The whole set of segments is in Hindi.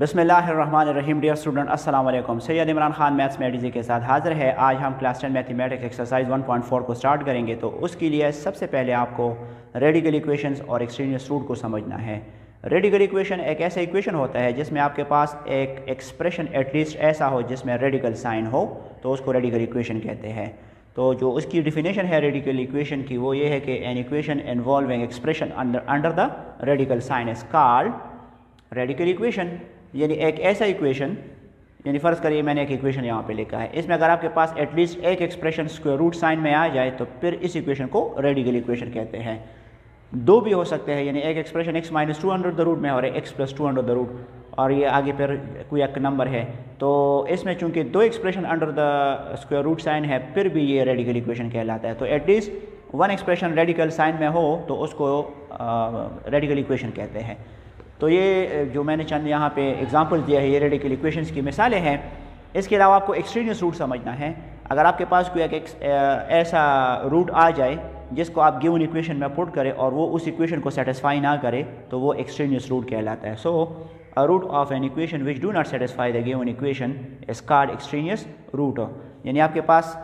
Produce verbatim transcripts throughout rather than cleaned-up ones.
बिस्मिल्लाहिर्रहमानिर्रहीम। डियर स्टूडेंट अस्सलाम वालेकुम। सैयद इमरान खान मैथ्स में एडीजी के साथ हाज़िर है। आज हम class ten mathematics exercise one point four को स्टार्ट करेंगे। तो उसके लिए सबसे पहले आपको रेडिकल इक्वेशंस और एक्सट्रीनियस रूट को समझना है। रेडिकल इक्वेशन एक ऐसा इक्वेशन होता है जिसमें आपके पास एक एक्सप्रेशन एटलीस्ट ऐसा हो जिसमें रेडिकल साइन हो, तो उसको रेडिकल इक्वेशन कहते हैं। तो जो उसकी डिफिनेशन है रेडिकल इक्वेशन की, वो ये है कि an equation involving expression under the radical sign is called radical equation. यानी एक ऐसा इक्वेशन, यानी फ़र्ज़ करिए मैंने एक इक्वेशन यहाँ पे लिखा है, इसमें अगर आपके पास एटलीस्ट एक एक्सप्रेशन स्क्वायर रूट साइन में आ जाए तो फिर इस इक्वेशन को रेडिकल इक्वेशन कहते हैं। दो भी हो सकते हैं, यानी एक expression x minus two under the root में और x plus two under the root, और ये आगे फिर कोई एक नंबर है। तो इसमें चूँकि दो expression under the square root sign है, फिर भी ये रेडिकल इक्वेशन कहलाता है। तो at least one expression radical sign में हो तो उसको रेडिकल इक्वेशन कहते हैं। तो ये जो मैंने चंद यहाँ पे एग्जांपल दिया है, ये रेडिकल इक्वेशंस की मिसालें हैं। इसके अलावा आपको एक्सट्रीनियस रूट समझना है। अगर आपके पास कोई एक ऐसा रूट आ जाए जिसको आप गिवन इक्वेशन में पुट करें और वो उस इक्वेशन को सेटिस्फाई ना करे, तो वो एक्सट्रीनियस रूट कहलाता है। So a root of an equation which do not satisfy the given equation is called extraneous root. यानी आपके पास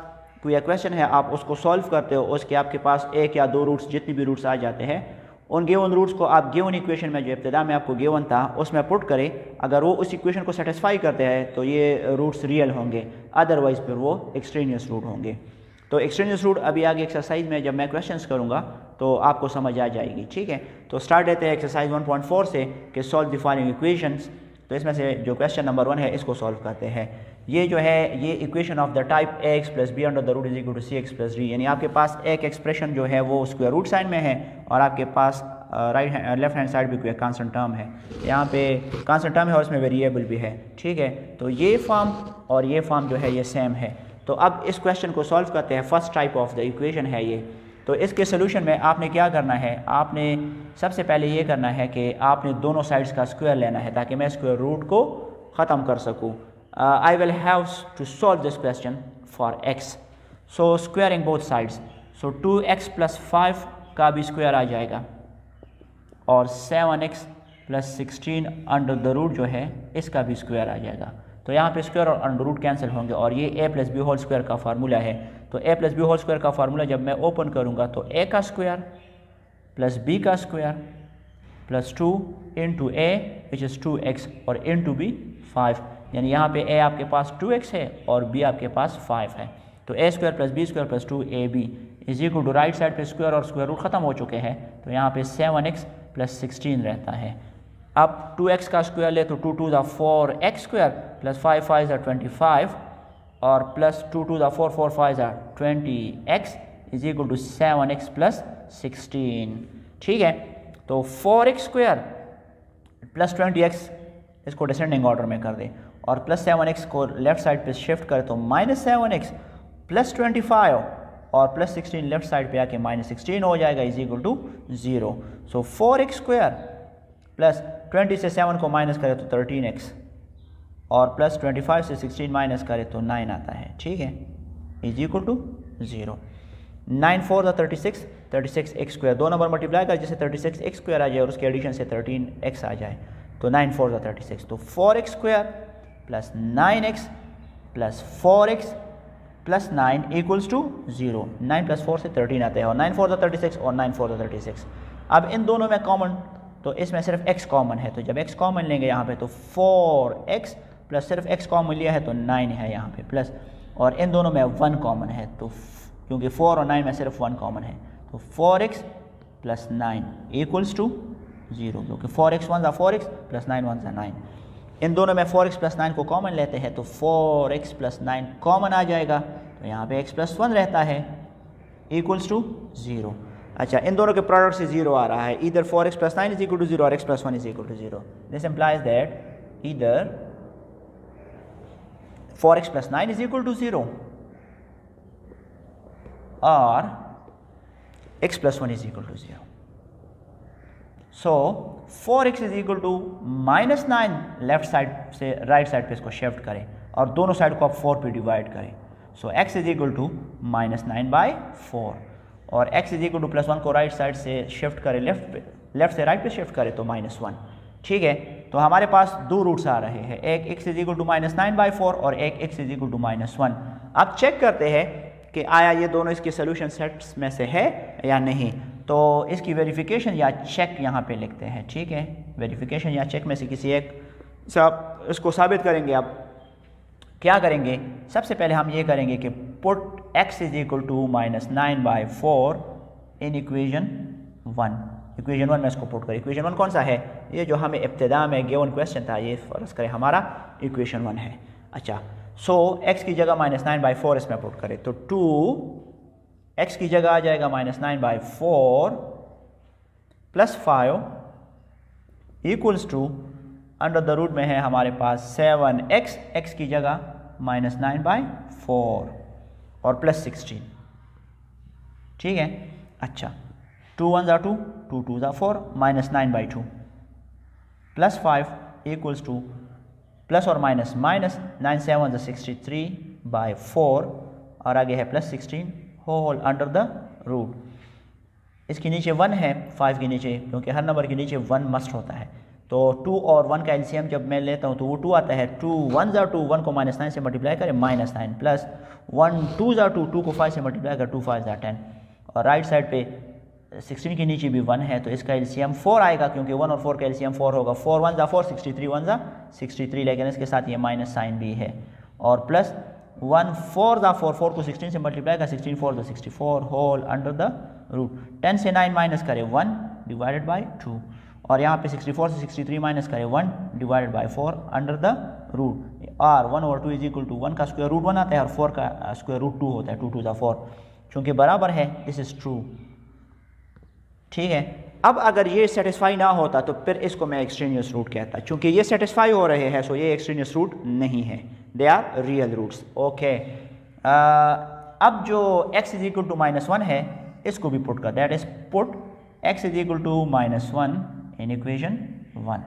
कोई क्वेश्चन है, आप उसको सॉल्व करते हो, उसके आपके पास एक या दो रूट्स, जितने भी रूट्स आ जाते हैं, उन गिवन रूट्स को आप गिवन इक्वेशन में जो इब्तदा में आपको गिवन था उसमें पुट करें। अगर वो उस इक्वेशन को सेटिस्फाई करते हैं तो ये रूट्स रियल होंगे, अदरवाइज फिर वो एक्सट्रीनियस रूट होंगे। तो एक्सट्रीनियस रूट अभी आगे एक्सरसाइज में जब मैं क्वेश्चंस करूँगा तो आपको समझ आ जाएगी। ठीक है, तो स्टार्ट लेते हैं एक्सरसाइज वन पॉइंट फोर से कि सॉल्व द फॉलोइंग इक्वेशंस। तो इसमें से जो क्वेश्चन नंबर वन है इसको सॉल्व करते हैं। ये जो है ये equation of the type a x plus b under the root is equal to c x plus d. यानी आपके पास एक एक्सप्रेशन जो है वो स्क्वायर रूट साइन में है और आपके पास right hand left hand side भी कोई कांस्टेंट टर्म है, यहाँ पे कांस्टेंट टर्म है और इसमें वेरिएबल भी है। ठीक है, तो ये फॉर्म और ये फॉर्म जो है ये सेम है। तो अब इस क्वेश्चन को सॉल्व करते हैं। First type of the equation है ये। तो इसके सोल्यूशन में आपने क्या करना है, आपने सबसे पहले ये करना है कि आपने दोनों साइड्स का स्क्वायर लेना है ताकि मैं स्क्वायर रूट को ख़त्म कर सकूँ। I will have to solve this question for x, so squaring both sides. So two x plus five का भी स्क्वायर आ जाएगा और seven x plus sixteen under the root जो है इसका भी स्क्वायर आ जाएगा। तो यहाँ पे स्क्वायर और अंडर रूट कैंसिल होंगे और ये a plus b whole square का फार्मूला है। तो a plus b whole square का फार्मूला जब मैं ओपन करूँगा तो ए का स्क्वायर प्लस बी का square plus two into a which is two x और इन टू बी फाइव। यानी यहाँ पे a आपके पास टू एक्स है और b आपके पास फाइव है। तो a square plus b square plus two a b is equal to right side पे स्क्वायर और स्क्वायर रूट ख़त्म हो चुके हैं, तो यहाँ पे सेवन एक्स प्लस सिक्सटीन रहता है। अब टू एक्स का स्क्वायर ले तो टू टू ज़ा four x square plus five five ज़ा ट्वेंटी फाइव और प्लस टू टू ज़ा फोर फोर फाइव ज़ा twenty x is equal to seven x plus sixteen. ठीक है, तो four x square plus twenty x इसको डिसेंडिंग ऑर्डर में कर दें और प्लस सेवन एक्स को लेफ़्ट साइड पे शिफ्ट करें तो minus seven x plus twenty five और प्लस सिक्सटीन लेफ्ट साइड पे आके माइनस सिक्सटीन हो जाएगा is equal to zero. So four x square plus twenty से सेवन को माइनस करें तो थर्टीन एक्स और प्लस ट्वेंटी फाइव से सिक्सटीन माइनस करें तो नाइन आता है। ठीक है, is equal to zero. Nine four था thirty six, thirty six x square दो नंबर मल्टीप्लाई कर जैसे थर्टी सिक्स एक्स स्क्वायर आ जाए और उसके एडिशन से थर्टीन एक्स आ जाए तो नाइन फोर था थर्टी सिक्स। तो four x square plus nine x plus four x plus nine equals to zero. Nine plus four से थर्टीन आते हैं और नाइन फोर था थर्टी सिक्स और नाइन फोर था थर्टी सिक्स। अब इन दोनों में कॉमन, तो इसमें सिर्फ एक्स कॉमन है, तो जब एक्स कॉमन लेंगे यहाँ पे तो फोर एक्स प्लस सिर्फ एक्स कॉमन लिया है तो नाइन है यहाँ पे प्लस, और इन दोनों में वन कॉमन है तो क्योंकि फोर और नाइन में सिर्फ वन कॉमन है तो four x plus nine equals to zero क्योंकि फोर एक्स वन ज़ा four x plus nine one ज़ा नाइन। इन दोनों में फोर एक्स प्लस नाइन को कॉमन लेते हैं तो four x plus nine common आ जाएगा तो यहाँ पे x प्लस वन रहता है इक्वल्स टू ज़ीरो। अच्छा, इन दोनों के प्रोडक्ट से जीरो आ रहा है, इधर four x plus nine is equal to zero और x plus one is equal to zero. This implies that इधर four x plus nine is equal to zero और x plus one is equal to zero. So four x is equal to minus nine left side से राइट right साइड पे इसको शिफ्ट करें और दोनों साइड को आप फोर पे डिवाइड करें। So x is equal to minus nine by four और x is equal to plus one को राइट right साइड से शिफ्ट करें, लेफ्ट पे लेफ्ट से राइट right पे शिफ्ट करें तो माइनस वन। ठीक है, तो हमारे पास दो रूट्स आ रहे हैं, एक x is equal to minus nine by four और एक x is equal to minus one. अब चेक करते हैं कि आया ये दोनों इसके सोल्यूशन सेट्स में से है या नहीं। तो इसकी वेरिफिकेशन या चेक यहाँ पे लिखते हैं, ठीक है, वेरिफिकेशन या चेक में से किसी एक से आप इसको साबित करेंगे। आप क्या करेंगे, सबसे पहले हम ये करेंगे कि put x is equal to minus nine by four in equation one, equation one में इसको पुट करें। इक्वेशन वन कौन सा है, ये जो हमें इब्तदा में गिवन क्वेश्चन था, ये फर्ज करें हमारा इक्वेशन वन है। अच्छा, सो so, x की जगह माइनस नाइन बाई फोर इसमें पुट करें, तो टू x की जगह आ जाएगा minus nine by four plus five equals to under the root में है हमारे पास सेवन एक्स, एक्स की जगह माइनस नाइन बाई फोर और प्लस सिक्सटीन, ठीक है। अच्छा, टू वन ज़ा टू, टू टू ज़ा four, minus nine by two plus five equals to plus और माइनस माइनस, नाइन सेवन ज़ा सिक्सटी थ्री बाई फोर और आगे है plus sixteen whole under the root. इसके नीचे वन है, फाइव के नीचे, क्योंकि हर नंबर के नीचे वन मस्ट होता है। तो टू और वन का एलसीएम जब मैं लेता हूँ तो वो टू आता है। टू वन ज़ा टू, वन को माइनस नाइन से मल्टीप्लाई करें minus nine, plus one two ज़ा टू, टू को फाइव से मल्टीप्लाई कर टू फाइव ज़ा टेन, और राइट साइड पे सिक्सटीन के नीचे भी वन है तो इसका एलसीएम फोर आएगा, क्योंकि वन और फोर का एलसीएम फोर होगा। फोर वन ज़ा फोर, सिक्सटी थ्री वन ज़ा सिक्सटी थ्री, लेकिन इसके साथ ये माइनस साइन भी है, और प्लस वन फोर ज़ा फोर, फोर को सिक्सटीन से मल्टीप्लाई कर सिक्सटीन फोर ज़ा sixty four whole under the root. Ten से नाइन माइनस करें वन डिवाइडेड बाई टू, और यहाँ पे सिक्सटी फोर से सिक्सटी थ्री माइनस करें one divided by four under the root. और वन और two is equal to one का स्क्वायर रूट वन आता है और फोर का स्क्वायर रूट टू होता है, टू टू ज़ा फोर, चूँकि बराबर है, दिस इज़ ट्रू, ठीक है। अब अगर ये सेटिस्फाई ना होता तो फिर इसको मैं एक्सट्रीनियस रूट कहता, चूँकि ये सेटिस्फाई हो रहे हैं सो ये एक्सट्रीनियस रूट नहीं है, they are real roots, okay. अब जो x is equal to minus one है इसको भी पुट कर, that is put x is equal to minus one in equation one.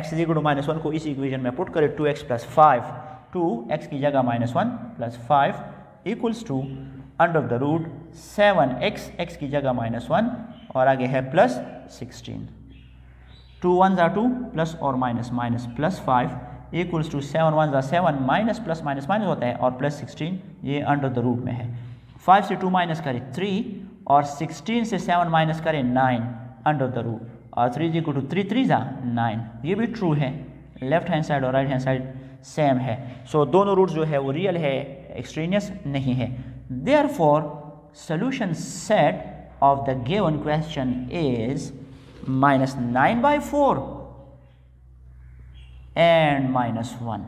x is equal to minus one को इस इक्वेशन में पुट करें, two x plus five, two x की जगह minus one plus five equals to under the root seven x, x की जगह माइनस वन और आगे है प्लस सिक्सटीन। टू वन ज़ा टू प्लस और minus minus plus five equals to seven one ज़ा seven minus plus minus minus होता है और प्लस सिक्सटीन, ये अंडर द रूट में है। फाइव से टू माइनस करें थ्री और सिक्सटीन से सेवन माइनस करें नाइन अंडर द रूट, और three equal to three three ज़ा नाइन, ये भी ट्रू है। लेफ्ट हैंड साइड और राइट हैंड साइड सेम है, सो so, दोनों रूट जो है वो रियल है, एक्सट्रीनियस नहीं है। Therefore, solution set of the given question is minus nine by four and minus one.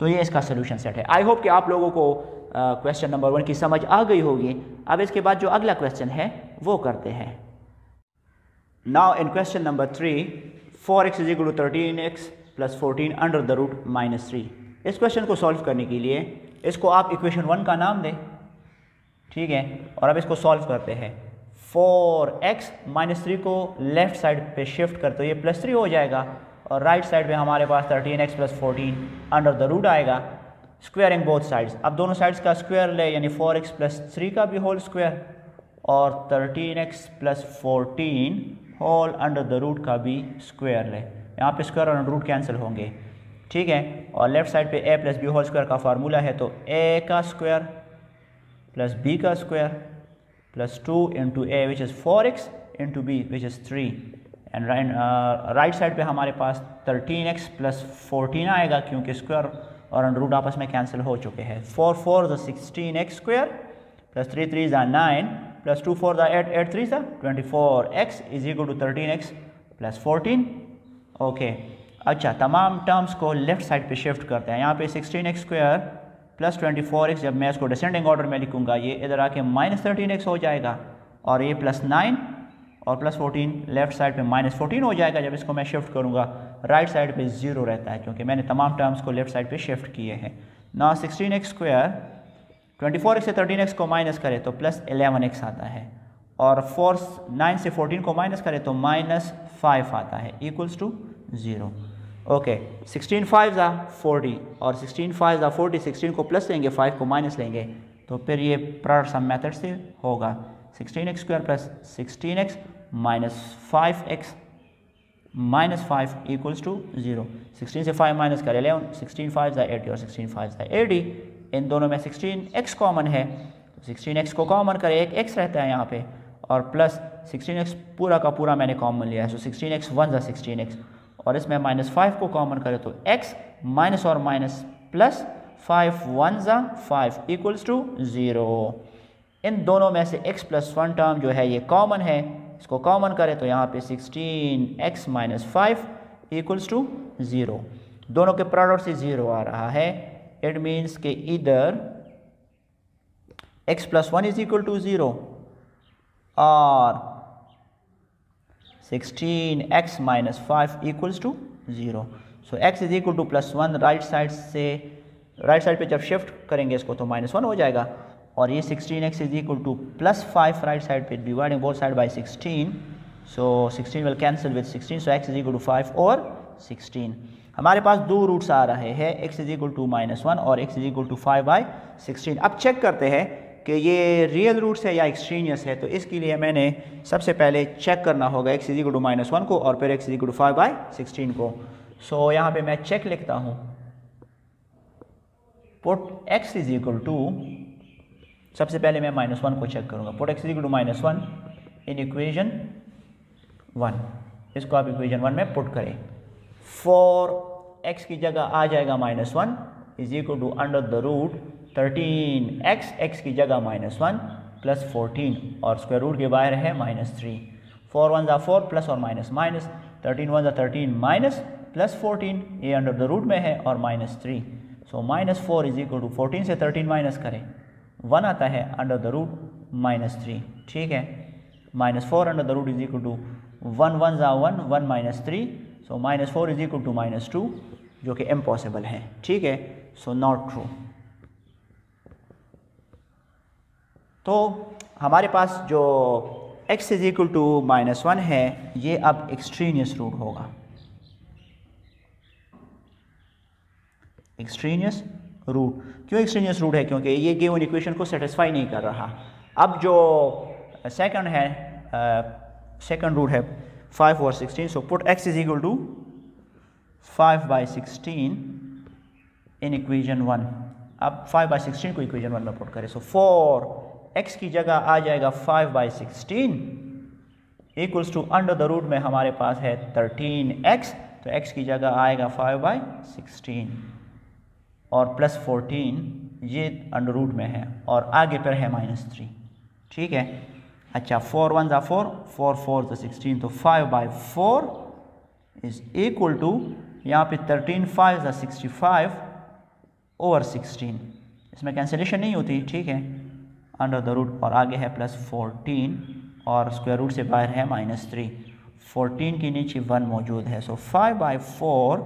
तो ये इसका solution set है। I hope कि आप लोगों को uh, question number one की समझ आ गई होगी। अब इसके बाद जो अगला question है वो करते हैं। Now in question number three, four x is equal to thirteen x plus fourteen under the root minus three। इस question को solve करने के लिए इसको आप इक्वेशन वन का नाम दें, ठीक है, और अब इसको सॉल्व करते हैं। फोर एक्स माइनस थ्री को लेफ़्ट साइड पे शिफ्ट करते ये प्लस थ्री हो जाएगा और राइट साइड पे हमारे पास thirteen x plus fourteen under the root आएगा, स्क्वेयरिंग बोथ साइड्स। अब दोनों साइड्स का स्क्वायर ले, यानी फोर एक्स प्लस थ्री का भी होल स्क्वायर और thirteen x plus fourteen whole under the root का भी स्क्वायर ले, यहाँ पे स्क्वायर और रूट कैंसिल होंगे, ठीक है। और लेफ़्ट साइड पे a plus b whole square का फार्मूला है, तो a का स्क्वायर प्लस b का square plus two into a which is four x into b which is three, and right side पे हमारे पास थर्टीन एक्स प्लस फोर्टीन आएगा क्योंकि स्क्वायर और अंडर रूट आपस में कैंसिल हो चुके हैं। फोर फोर ज़ा sixteen x square plus three three ज़ा नाइन प्लस टू फोर ज़ा एट, एट थ्री ज़ा twenty four x is equal to thirteen x plus fourteen, okay. अच्छा, तमाम टर्म्स को लेफ़्ट साइड पे शिफ्ट करते हैं। यहाँ पे sixteen x square plus twenty four x, जब मैं इसको डिसेंडिंग ऑर्डर में लिखूंगा ये इधर आके माइनस थर्टीन एक्स हो जाएगा और ये प्लस नाइन और प्लस फोर्टीन, लेफ्ट साइड पे माइनस फोर्टीन हो जाएगा जब इसको मैं शिफ्ट करूँगा। राइट साइड पे जीरो रहता है क्योंकि मैंने तमाम टर्म्स को लेफ्ट साइड पर शिफ्ट किए हैं ना। Sixteen x square twenty four x से थर्टीन एक्स को माइनस करें तो प्लस एलेवन एक्स आता है, और फोर नाइन से फोर्टीन को माइनस करें तो माइनस फाइव आता है equals to zero, okay. Sixteen five ज़ा फोर्टी और सिक्सटीन फाइव ज़ा फोर्टी, सिक्सटीन को प्लस लेंगे फाइव को माइनस लेंगे तो फिर ये प्रार सम मेथड से होगा। Sixteen x square plus sixteen x minus five x minus five equals to zero. sixteen से five minus कर eleven, sixteen five ज़ा eighty और sixteen five ज़ा eighty. इन दोनों में sixteen x कॉमन है, तो sixteen x को कॉमन करें, एक x रहता है यहाँ पे और प्लस sixteen x पूरा का पूरा मैंने कॉमन लिया है, तो sixteen x one ज़ा sixteen x और इसमें minus five को कॉमन करें तो x minus और minus plus five one ज़ा five equals to zero. इन दोनों में से x plus one टर्म जो है ये कॉमन है, इसको कॉमन करें तो यहाँ पे sixteen x minus five equals to zero. दोनों के प्रोडक्ट से zero आ रहा है. It means कि इधर x plus one is equal to zero और sixteen x minus five equals to zero. So x is equal to plus one right side से right side पे जब shift करेंगे इसको तो minus one हो जाएगा और ये sixteen x is equal to plus five right side पे dividing both side by sixteen, so sixteen will cancel with sixteen, so x is equal to five और sixteen. हमारे पास दो रूट्स आ रहे हैं, x is equal to minus one और x is equal to five by sixteen. अब चेक करते हैं कि ये रियल रूट्स है या एक्सट्रीनियस है, तो इसके लिए मैंने सबसे पहले चेक करना होगा x is equal to minus one को और फिर x is equal to five by sixteen को. सो so, यहाँ पे मैं चेक लिखता हूँ, put x is equal to, सबसे पहले मैं माइनस वन को चेक करूँगा, put x equal to minus one in equation one, इसको आप इक्वेशन वन में पुट करें. फोर x की जगह आ जाएगा minus one is equal to under the root thirteen x, x की जगह माइनस वन प्लस फोर्टीन और स्क्वायर रूट के बाहर है माइनस थ्री. फोर वन ज़ा फोर प्लस और माइनस माइनस, थर्टीन वन ज़ा थर्टीन माइनस प्लस फोर्टीन, ये अंडर द रूट में है और minus three. So minus four is equal to fourteen से थर्टीन माइनस करें वन आता है under the root minus three. ठीक है, minus four under the root is equal to one one ज़ा one one minus three, so minus four is equal to minus two जो कि इम्पॉसिबल है. ठीक है, सो नॉट ट्रू. तो हमारे पास जो x is equal to minus one है ये अब एक्सट्रीनियस रूट होगा, एक्सट्रीनियस रूट. क्यों एक्सट्रीनियस रूट है? क्योंकि ये गिवन इक्वेशन को सेटिस्फाई नहीं कर रहा. अब जो सेकंड है, सेकंड रूट है फाइव और sixteen, so put x is equal to five by sixteen in equation one. अब फाइव बाई सिक्सटीन को इक्वेशन वन में पुट करें, सो फोर x की जगह आ जाएगा five by sixteen equals to under the root में हमारे पास है थर्टीन एक्स, तो x की जगह आएगा फाइव बाई सिक्सटीन और प्लस फोर्टीन ये अंडर रूट में है और आगे पर है माइनस थ्री. ठीक है, अच्छा फोर वन ज़ा फोर, फोर फोर ज़ा सिक्सटीन, तो five by four is equal to यहाँ पे थर्टीन फाइव ज़ा सिक्सटी फाइव ओवर सिक्सटीन, इसमें कैंसिलेशन नहीं होती. ठीक है, अंडर द रूट और आगे है प्लस फोर्टीन और स्क्वायर रूट से बाहर है माइनस थ्री, फोर्टीन के नीचे वन मौजूद है. So five by four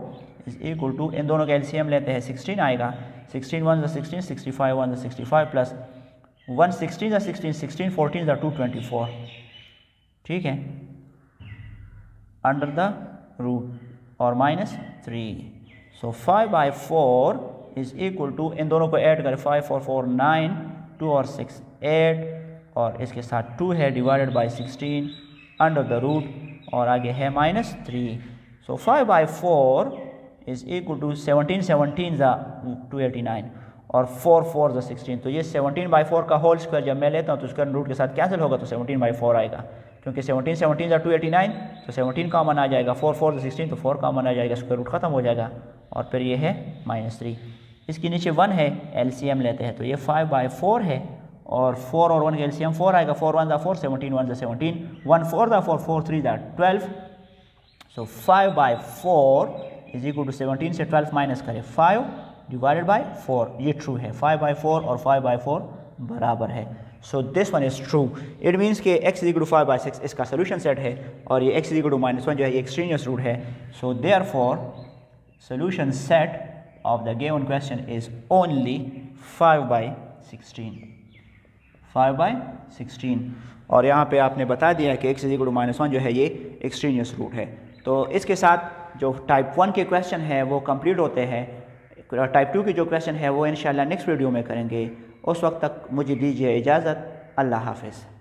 is equal to, इन दोनों का एलसीएम लेते हैं, सिक्सटीन आएगा, सिक्सटीन वन ज़ा सिक्सटीन, सिक्सटी फाइव वन ज़ा sixty five plus one sixteen ज़ा सिक्सटीन, सिक्सटीन फोर्टीन ज़ा टू ट्वेंटी फोर. ठीक है, अंडर द रूट और minus three. So five by four is equal to, इन दोनों को ऐड करें, five four four nine, two और सिक्स एट और इसके साथ टू है divided by sixteen under the root और आगे है minus three. So five by four is equal to seventeen seventeen ज़ा टू एटी नाइन और फोर फोर ज़ा सिक्सटीन, तो ये सेवनटीन बाई फोर का होल स्क्वायर जब मैं लेता हूँ तो उसका रूट के साथ कैंसिल होगा, तो सेवनटीन बाई फोर आएगा क्योंकि सेवनटीन सेवनटीन ज़ा टू एटी नाइन, तो सेवनटीन कॉमन आ जाएगा, फोर फोर ज़ा सिक्सटीन तो फोर कॉमन आ जाएगा, स्क्वायर रूट खत्म हो जाएगा और फिर ये है माइनस थ्री, इसके नीचे वन है, एल सी एम लेते हैं तो ये फाइव बाई फोर है और फोर और वन का एल सी एम फोर आएगा, फोर वन ज़ा फोर, सेवनटीन वन ज़ा सेवनटीन, वन फोर ज़ा फोर, फोर थ्री ज़ा twelve. So five by four is equal to seventeen से ट्वेल्व माइनस करें, फाइव डिवाइडेड बाई फोर, ये ट्रू है, फाइव बाई फोर और फाइव बाई फोर बराबर है. So this one is true. It means के x is equal to five by six इसका सोल्यूशन सेट है और ये x is equal to minus one जो है ये एक्सट्रीनियस रूट है. So therefore solution set of the given question is only five by sixteen, five by sixteen. और यहाँ पे आपने बता दिया कि x is equal to minus one जो है ये एक्सट्रीनियस रूट है. तो इसके साथ जो टाइप वन के क्वेश्चन है वो कंप्लीट होते हैं. टाइप टू के जो क्वेश्चन है वो इंशाल्लाह नेक्स्ट वीडियो में करेंगे. उस वक्त तक मुझे दीजिए इजाज़त. अल्लाह हाफ़िज़.